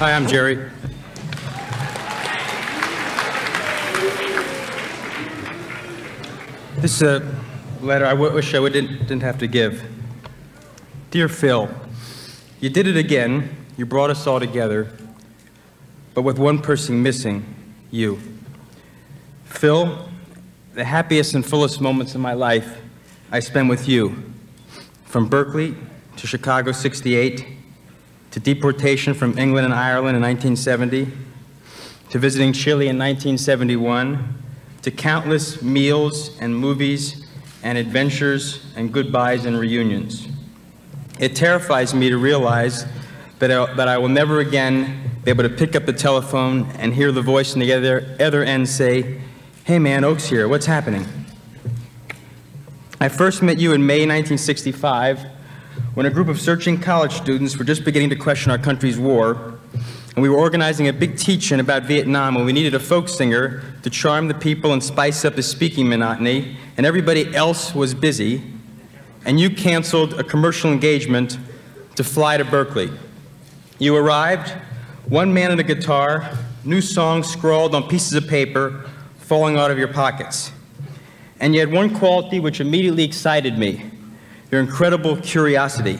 Hi, I'm Jerry. This letter I wish I didn't have to give. Dear Phil, you did it again. You brought us all together, but with one person missing, you. Phil, the happiest and fullest moments of my life I spent with you, from Berkeley to Chicago 68, to deportation from England and Ireland in 1970, to visiting Chile in 1971, to countless meals and movies and adventures and goodbyes and reunions. It terrifies me to realize that I will never again be able to pick up the telephone and hear the voice on the other end say, "Hey man, Ochs here, what's happening?" I first met you in May 1965, when a group of searching college students were just beginning to question our country's war, and we were organizing a big teach-in about Vietnam when we needed a folk singer to charm the people and spice up the speaking monotony, and everybody else was busy, and you canceled a commercial engagement to fly to Berkeley. You arrived, one man and a guitar, new songs scrawled on pieces of paper falling out of your pockets. And you had one quality which immediately excited me, your incredible curiosity.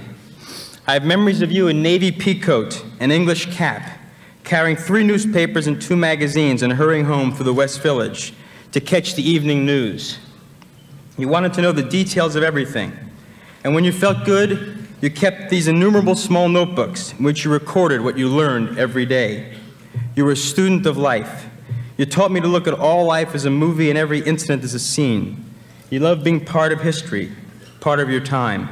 I have memories of you in navy peacoat, an English cap, carrying 3 newspapers and 2 magazines and hurrying home through the West Village to catch the evening news. You wanted to know the details of everything. And when you felt good, you kept these innumerable small notebooks in which you recorded what you learned every day. You were a student of life. You taught me to look at all life as a movie and every incident as a scene. You loved being part of history, part of your time.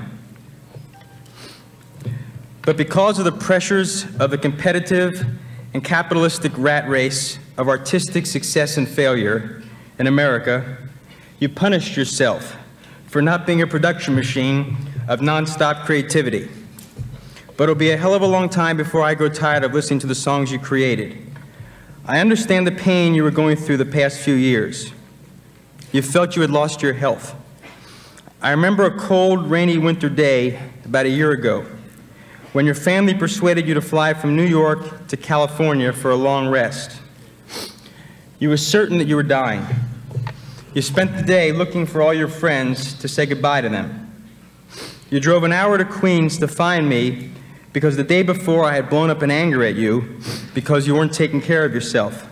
But because of the pressures of the competitive and capitalistic rat race of artistic success and failure in America, you punished yourself for not being a production machine of nonstop creativity. But it'll be a hell of a long time before I grow tired of listening to the songs you created. I understand the pain you were going through the past few years. You felt you had lost your health. I remember a cold, rainy winter day about a year ago when your family persuaded you to fly from New York to California for a long rest. You were certain that you were dying. You spent the day looking for all your friends to say goodbye to them. You drove an hour to Queens to find me because the day before I had blown up in anger at you because you weren't taking care of yourself.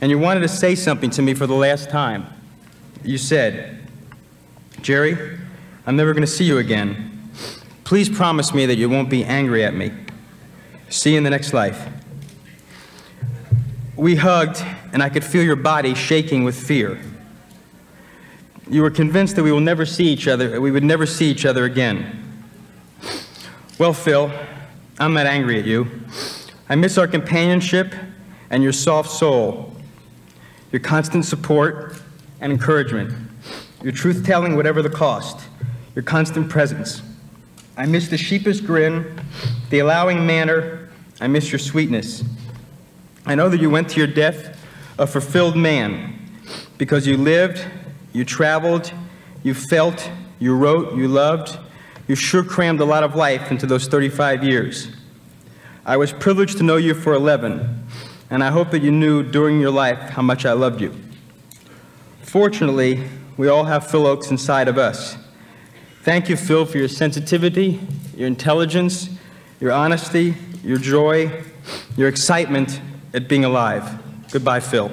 And you wanted to say something to me for the last time. You said, "Jerry, I'm never going to see you again. Please promise me that you won't be angry at me. See you in the next life." We hugged, and I could feel your body shaking with fear. You were convinced that we would never see each other again. Well, Phil, I'm not angry at you. I miss our companionship and your soft soul, your constant support and encouragement, your truth-telling whatever the cost, your constant presence. I miss the sheepish grin, the allowing manner. I miss your sweetness. I know that you went to your death a fulfilled man because you lived, you traveled, you felt, you wrote, you loved. You sure crammed a lot of life into those 35 years. I was privileged to know you for 11, and I hope that you knew during your life how much I loved you. Fortunately, we all have Phil Ochs inside of us. Thank you, Phil, for your sensitivity, your intelligence, your honesty, your joy, your excitement at being alive. Goodbye, Phil.